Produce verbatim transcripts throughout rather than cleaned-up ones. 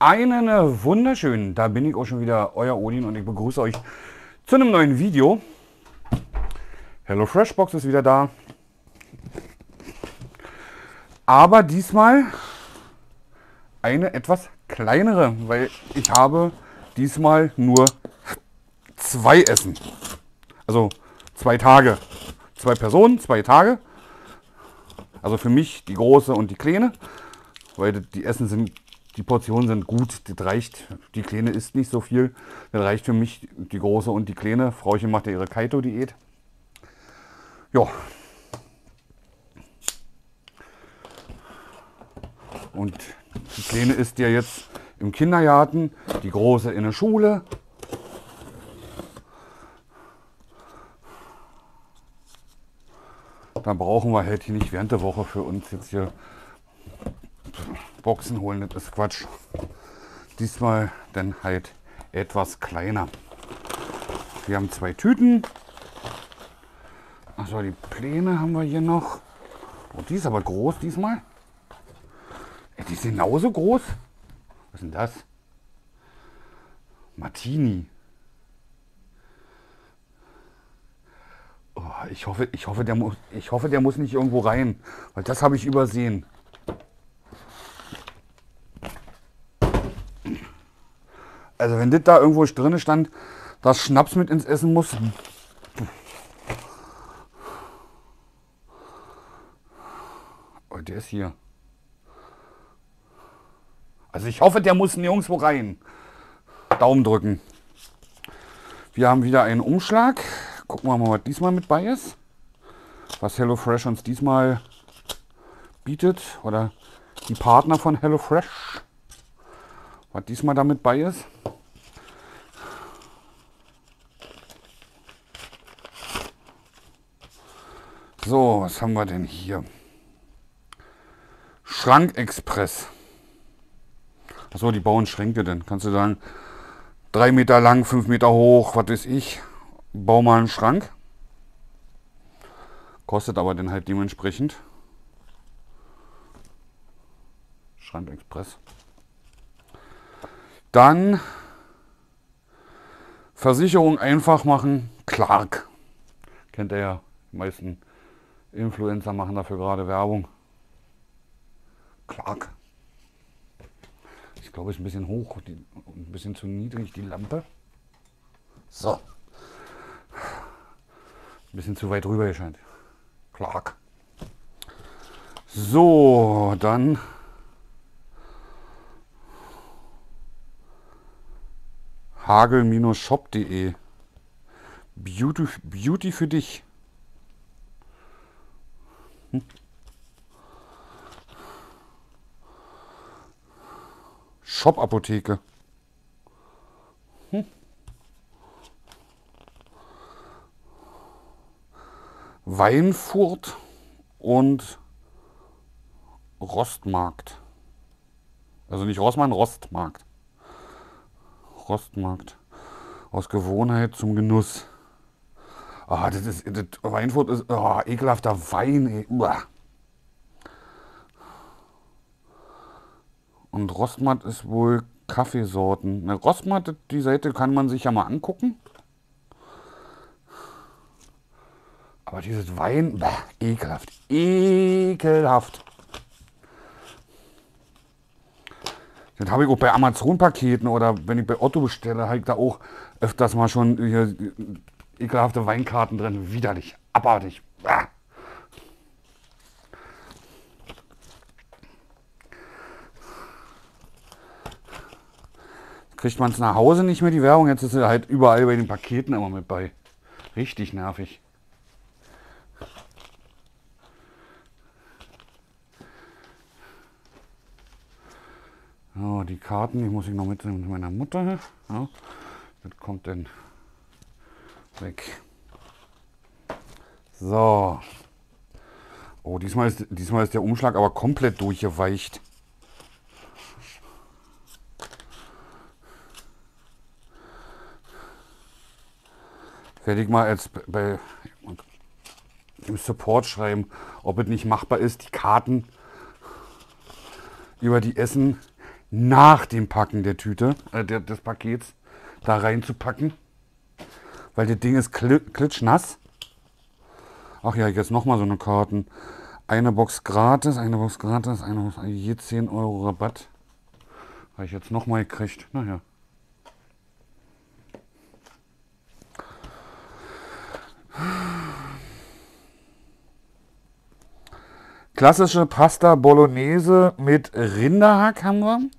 Einen wunderschönen, da bin ich auch schon wieder, euer Odin, und ich begrüße euch zu einem neuen Video. HelloFresh Box ist wieder da. Aber diesmal eine etwas kleinere, weil ich habe diesmal nur zwei Essen. Also zwei Tage. Zwei Personen, zwei Tage. Also für mich die große und die kleine. Weil die Essen sind... Die Portionen sind gut, das reicht. Die Kleine isst nicht so viel. Das reicht für mich, die Große und die Kleine. Frauchen macht ja ihre Keto-Diät. Ja. Und die Kleine ist ja jetzt im Kindergarten, die Große in der Schule. Dann brauchen wir halt hier nicht während der Woche für uns jetzt hier Boxen holen, das ist Quatsch. Diesmal dann halt etwas kleiner. Wir haben zwei Tüten. Also die Pläne haben wir hier noch. Oh, die ist aber groß diesmal. Die ist genauso groß. Was ist denn das? Martini. Oh, ich hoffe, ich hoffe, der muss, ich hoffe, der muss nicht irgendwo rein, weil das habe ich übersehen. Also wenn das da irgendwo drin stand, dass Schnaps mit ins Essen muss. Oh, der ist hier. Also ich hoffe, der muss nirgendwo rein. Daumen drücken. Wir haben wieder einen Umschlag. Gucken wir mal, was diesmal mit bei ist. Was HelloFresh uns diesmal bietet. Oder die Partner von HelloFresh. Was diesmal damit bei ist. So, was haben wir denn hier? Schrank-Express. Achso, die bauen Schränke denn. Kannst du sagen, drei Meter lang, fünf Meter hoch, was weiß ich. Bau mal einen Schrank. Kostet aber dann halt dementsprechend. Schrank-Express. Dann Versicherung einfach machen, Clark. Kennt ihr ja, die meisten Influencer machen dafür gerade Werbung. Clark. Ich glaube, ist ein bisschen hoch, die, ein bisschen zu niedrig, die Lampe. So. Ein bisschen zu weit rüber erscheint. Clark. So, dann... Hagel Shop punkt de Beauty, Beauty für dich. Hm. Shop-Apotheke. Hm. Weinfurt und Rostmarkt. Also nicht Rossmann, Rostmarkt. Rostmarkt. Aus Gewohnheit zum Genuss. Ah, das ist, das Weinfurt ist, oh, ekelhafter Wein, ey. Uah. Und Rostmatt ist wohl Kaffeesorten. Ne, Rostmatt, die Seite kann man sich ja mal angucken. Aber dieses Wein, bah, ekelhaft, ekelhaft. Das habe ich auch bei Amazon-Paketen oder wenn ich bei Otto bestelle, habe ich da auch öfters mal schon hier ekelhafte Weinkarten drin. Widerlich, abartig. Ah. Kriegt man es nach Hause nicht mehr, die Werbung. Jetzt ist es halt überall bei den Paketen immer mit bei. Richtig nervig. Oh, die Karten, die muss ich noch mitnehmen mit meiner Mutter. Ja, das kommt dann weg. So. Oh, diesmal ist, diesmal ist der Umschlag aber komplett durchgeweicht. Werde ich mal als bei dem Support schreiben, ob es nicht machbar ist, die Karten über die Essen nach dem Packen der Tüte, äh, des Pakets, da reinzupacken. Weil das Ding ist klitschnass. Ach ja, jetzt nochmal so eine Karten. Eine Box gratis, eine Box gratis, eine Box, je zehn Euro Rabatt. Habe ich jetzt nochmal gekriegt. Naja. Klassische Pasta Bolognese mit Rinderhack haben wir.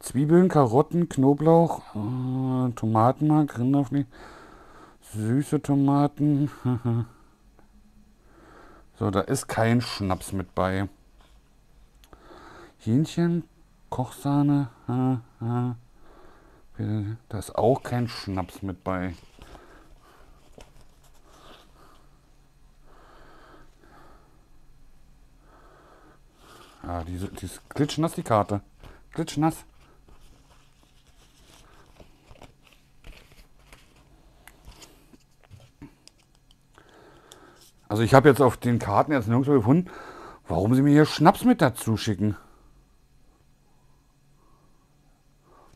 Zwiebeln, Karotten, Knoblauch, äh, Tomatenmark, Rinderfleisch, süße Tomaten. So, da ist kein Schnaps mit bei. Hähnchen, Kochsahne. Äh, äh, da ist auch kein Schnaps mit bei. Ah, die ist klitschnass, die Karte. Klitschnass. Also ich habe jetzt auf den Karten jetzt nirgendwo gefunden, warum sie mir hier Schnaps mit dazu schicken.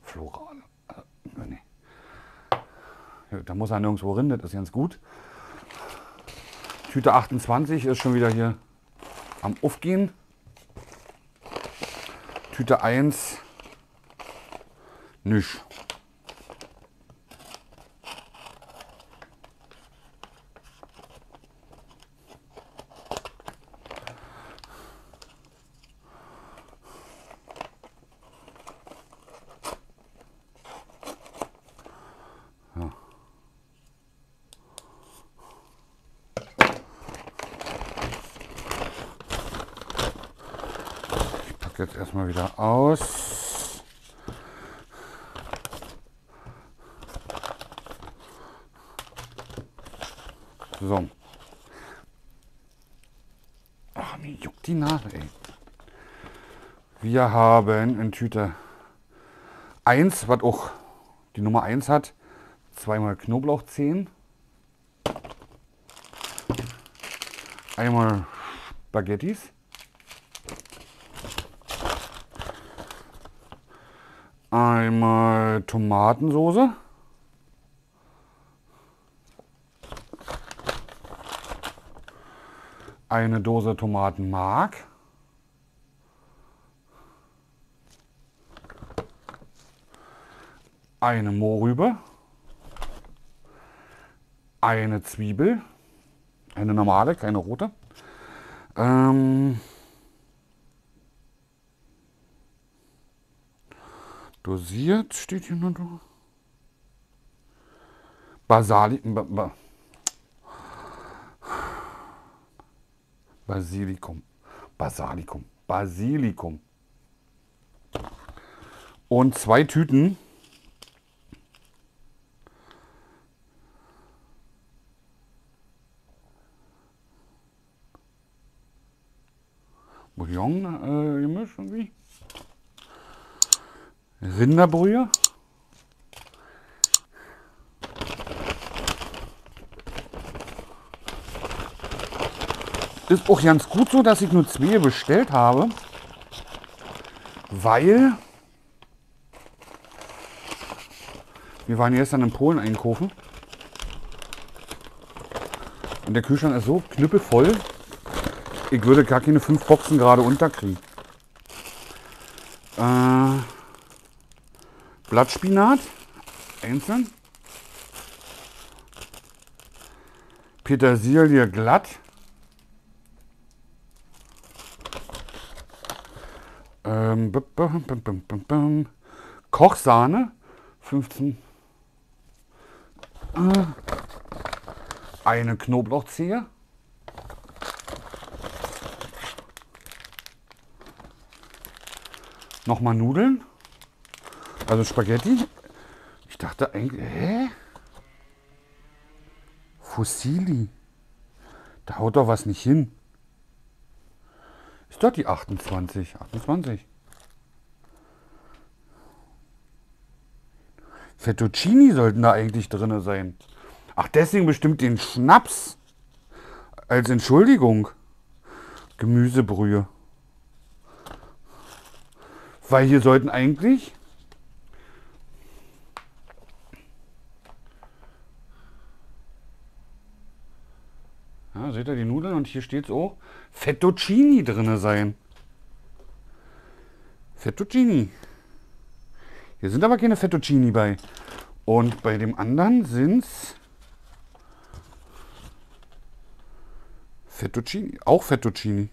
Floral. Äh, nee. Ja, da muss er nirgendwo hin, das ist ganz gut. Tüte achtundzwanzig ist schon wieder hier am Aufgehen. Tüte eins, nisch. Ja. Jetzt erstmal wieder aus. So. Ach, mir juckt die Nase, ey. Wir haben in Tüte eins, was auch die Nummer eins hat, zweimal Knoblauchzehen, einmal Spaghettis, einmal Tomatensoße. Eine Dose Tomatenmark. Eine Mohrrübe. Eine Zwiebel. Eine normale, keine rote. Ähm Dosiert steht hier nur drüber. Basali, ba, ba. Basilikum. Basilikum. Basilikum. Und zwei Tüten. Bouillon äh, gemisch irgendwie. Rinderbrühe, ist auch ganz gut so, dass ich nur zwei bestellt habe, weil wir waren gestern in Polen einkaufen und der Kühlschrank ist so knüppelvoll, ich würde gar keine fünf Boxen gerade unterkriegen. Äh, Blattspinat, einzeln. Petersilie glatt. Ähm, bim, bim, bim, bim, bim. Kochsahne, fünfzehn. Äh, eine Knoblauchzehe. Nochmal Nudeln. Also Spaghetti, ich dachte eigentlich, hä? Fusilli, da haut doch was nicht hin. Ist doch die achtundzwanzig, achtundzwanzig. Fettuccini sollten da eigentlich drin sein. Ach, deswegen bestimmt den Schnaps als Entschuldigung. Gemüsebrühe. Weil hier sollten eigentlich ja, seht ihr die Nudeln und hier steht es auch, Fettuccini drin sein. Fettuccini. Hier sind aber keine Fettuccini bei. Und bei dem anderen sind es Fettuccini, auch Fettuccini.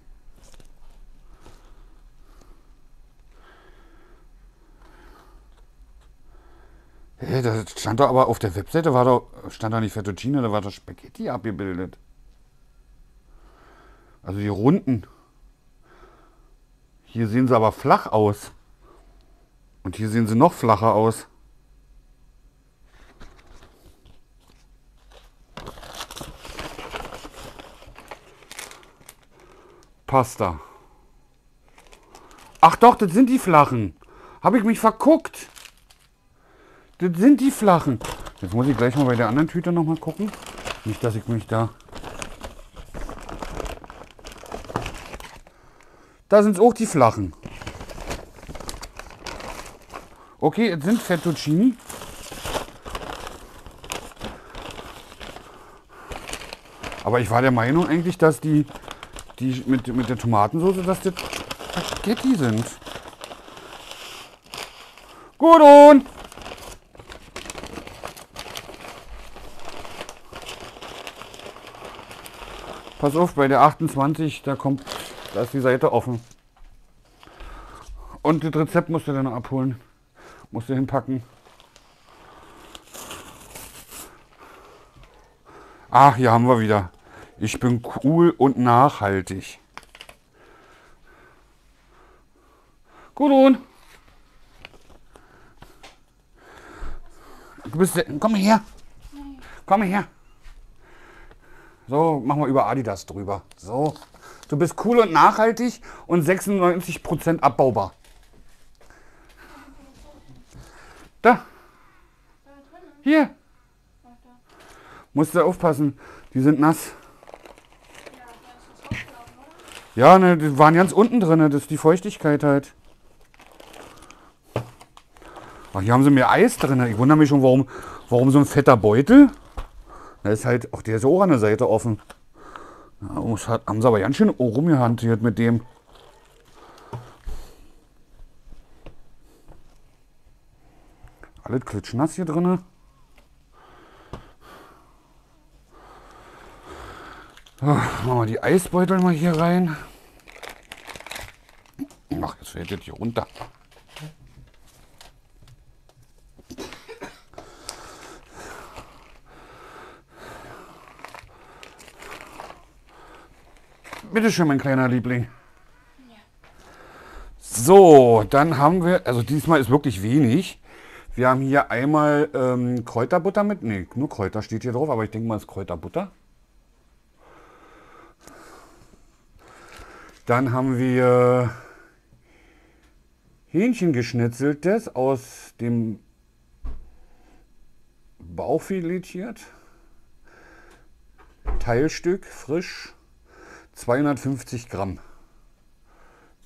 Hey, da stand doch aber auf der Webseite, war doch, stand da nicht Fettuccine, da war doch Spaghetti abgebildet. Also die runden. Hier sehen sie aber flach aus. Und hier sehen sie noch flacher aus. Pasta. Ach doch, das sind die flachen. Habe ich mich verguckt. Das sind die flachen. Jetzt muss ich gleich mal bei der anderen Tüte nochmal gucken. Nicht, dass ich mich da... Da sind es auch die flachen. Okay, es sind Fettuccini. Aber ich war der Meinung eigentlich, dass die... Die mit, mit der Tomatensoße, dass das Spaghetti sind. Gut und... Pass auf, bei der achtundzwanzig, da kommt, da ist die Seite offen. Und das Rezept musst du dann abholen. Musst du hinpacken. Ach, hier haben wir wieder. Ich bin cool und nachhaltig. Gut und. Du bist. Komm her. Komm her. So, machen wir über Adidas drüber. So. Du bist cool und nachhaltig und sechsundneunzig Prozent abbaubar. Da. Hier. Musst du aufpassen. Die sind nass. Ja, ne, die waren ganz unten drin, das ist die Feuchtigkeit halt. Ach, hier haben sie mehr Eis drin. Ich wundere mich schon, warum, warum so ein fetter Beutel. Da ist halt, auch der ist auch an der Seite offen. Oh, das haben sie aber ganz schön rumgehantiert mit dem. Alles klitschnass hier drin. So, machen wir die Eisbeutel mal hier rein. Ach, jetzt fällt das hier runter. Bitteschön, mein kleiner Liebling. So, dann haben wir, also diesmal ist wirklich wenig. Wir haben hier einmal ähm, Kräuterbutter mit, nee, nur Kräuter steht hier drauf, aber ich denke mal, es ist Kräuterbutter. Dann haben wir Hähnchengeschnetzeltes aus dem Bauch filetiert. Teilstück, frisch, zweihundertfünfzig Gramm.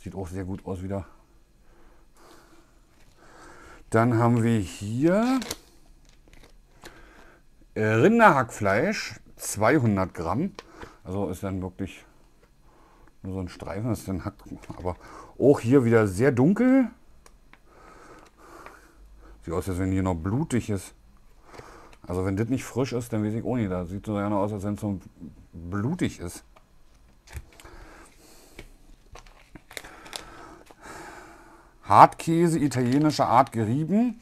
Sieht auch sehr gut aus wieder. Dann haben wir hier Rinderhackfleisch, zweihundert Gramm. Also ist dann wirklich... Nur so ein Streifen ist dann Hack, aber auch hier wieder sehr dunkel. Sieht aus, als wenn hier noch blutig ist. Also wenn das nicht frisch ist, dann weiß ich auch nicht. Da sieht so gerne aus, als wenn es so blutig ist. Hartkäse italienischer Art gerieben.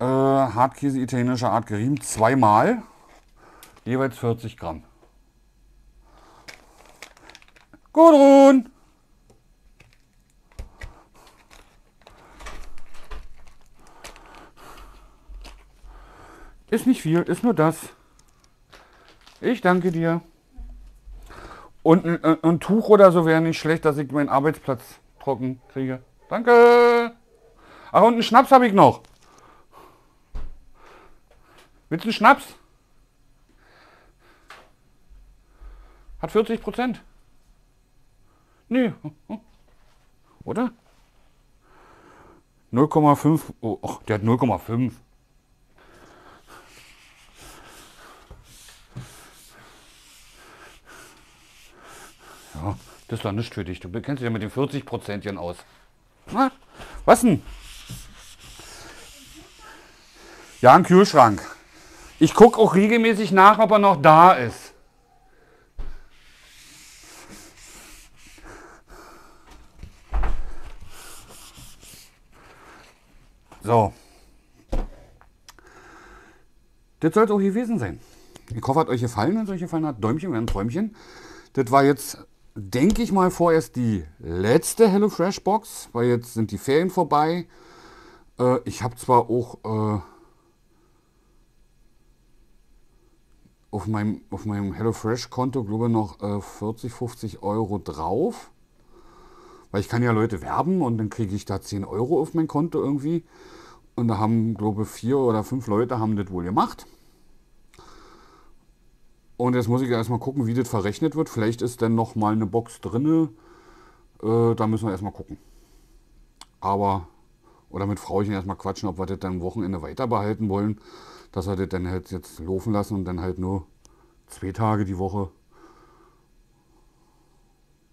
Äh, Hartkäse italienischer Art gerieben, zweimal, jeweils vierzig Gramm. Gudrun! Ist nicht viel, ist nur das. Ich danke dir. Und ein, ein Tuch oder so wäre nicht schlecht, dass ich meinen Arbeitsplatz trocken kriege. Danke! Ach, und einen Schnaps habe ich noch. Willst du einen Schnaps? Hat vierzig Prozent. Nee, oder? null Komma fünf. Oh, oh, der hat null Komma fünf. Ja, das ist doch nichts für dich. Du kennst dich ja mit den vierzig Prozentchen aus. Na, was denn? Ja, ein Kühlschrank. Ich gucke auch regelmäßig nach, ob er noch da ist. So. Das sollte auch gewesen sein. Ich hoffe, hat euch gefallen. Wenn es euch gefallen hat, Däumchen werden Träumchen. Das war jetzt, denke ich mal, vorerst die letzte HelloFresh Box, weil jetzt sind die Ferien vorbei. Äh, ich habe zwar auch äh, auf meinem, auf meinem HelloFresh Konto, glaube ich, noch äh, vierzig, fünfzig Euro drauf. Weil ich kann ja Leute werben und dann kriege ich da zehn Euro auf mein Konto irgendwie. Und da haben, glaube ich, vier oder fünf Leute haben das wohl gemacht. Und jetzt muss ich erstmal gucken, wie das verrechnet wird. Vielleicht ist dann nochmal eine Box drin. Äh, da müssen wir erstmal gucken. Aber, oder mit Frauchen erstmal quatschen, ob wir das dann am Wochenende weiter behalten wollen. Dass wir das dann halt jetzt laufen lassen und dann halt nur zwei Tage die Woche.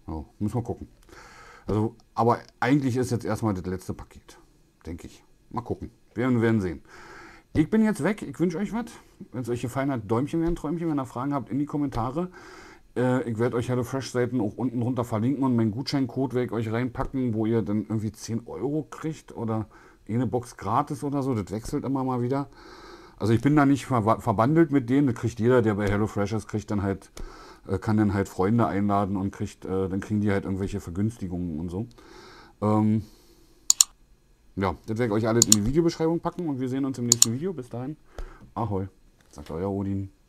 Ja, müssen wir gucken. Also, aber eigentlich ist jetzt erstmal das letzte Paket, denke ich. Mal gucken. Wir werden sehen. Ich bin jetzt weg. Ich wünsche euch was. Wenn es euch gefallen hat, Däumchen werden Träumchen. Wenn ihr Fragen habt, in die Kommentare. Äh, ich werde euch HelloFresh-Seiten auch unten runter verlinken und meinen Gutscheincode werde ich euch reinpacken, wo ihr dann irgendwie zehn Euro kriegt oder eine Box gratis oder so. Das wechselt immer mal wieder. Also ich bin da nicht ver verbandelt mit denen. Das kriegt jeder, der bei HelloFresh ist, kriegt dann halt... kann dann halt Freunde einladen und kriegt, äh, dann kriegen die halt irgendwelche Vergünstigungen und so. Ähm, ja, das werde ich euch alles in die Videobeschreibung packen und wir sehen uns im nächsten Video. Bis dahin, ahoi, sagt euer Odin.